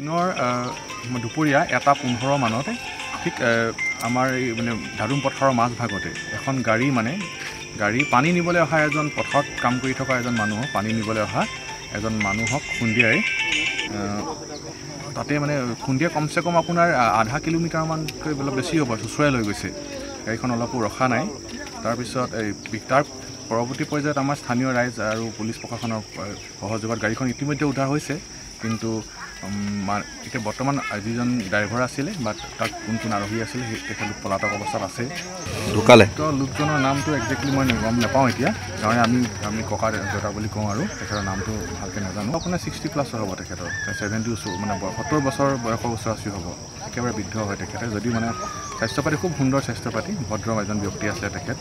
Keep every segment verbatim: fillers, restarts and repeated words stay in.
Dinor dupuria eta fifteen manote thik amar mane dharum pothor mas bhagote ekhon gari mane gari pani nibole aha ejon pothot kam kori thoka ejon manu pani nibole aha ejon manu hok khundiai tate mane khundia kom se kom apunar adha kilometer man koi bola beshi hobo susurai loi goise ekhon olapu rakha nai tar bisot ei biktar poroboti poyjat amar sthaniyo raj aru police prokhakonor sahajogar gari khon itimodde udhar hoise কিন্তু এটা বর্তমান আজিজন driver আছিল বাট তাক কোন কোন আরোহী আছিল এটা পলাতক অবস্থাত আছে ঢুকালে তো লোকজনৰ নামটো এক্স্যাক্টলি মই গম নাপাও এতিয়া কাৰণ আমি আমি ককাৰ কথা বুলি কওঁ আৰু তেখেতৰ নামটো ভালকে নাজানো আপোনাৰ sixty প্লাস হ'ব তেখেতৰ seventy মানে seventy বছৰ বয়স ওচৰাচি হ'ব একেবাৰে বৃদ্ধ হয় তেখেতে যদি মানে স্বাস্থ্য পাতি খুব সুন্দৰ স্বাস্থ্য পাতি ভদ্র এজন ব্যক্তি আছে তেখেত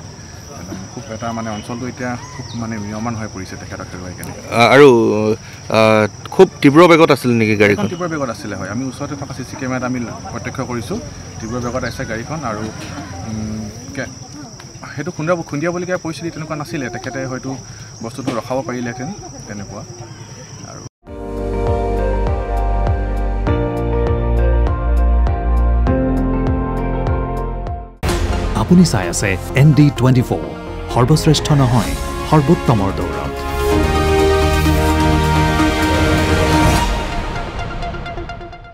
খুব এটা মানে অঞ্চলটো এটা খুব মানে নিয়মন হৈ পৰিছে তেখেতৰ লৈ কেনে আৰু খুব তীব্ৰ বেগত আছিল নেকি গাড়ীখন তীব্ৰ বেগত আছিল হয় আমি উছতে থকা সিসি ক্যামেৰাত আমি প্ৰত্যক্ষ কৰিছো তীব্ৰ বেগত আছে গাড়ীখন আৰু হেতু খুন্দিয়া খুন্দিয়া বুলি কয় পৰিস্থিতি তেনেকুৱা নাছিল তেখেতে হয়তো বস্তুটো ৰখাব পাৰিলেহেঁতেন তেনেকুৱা আপুনি চাই আছে এন ডি twenty-four সৰ্বশ্ৰেষ্ঠ নহয় সৰ্বোত্তমৰ দৌৰ।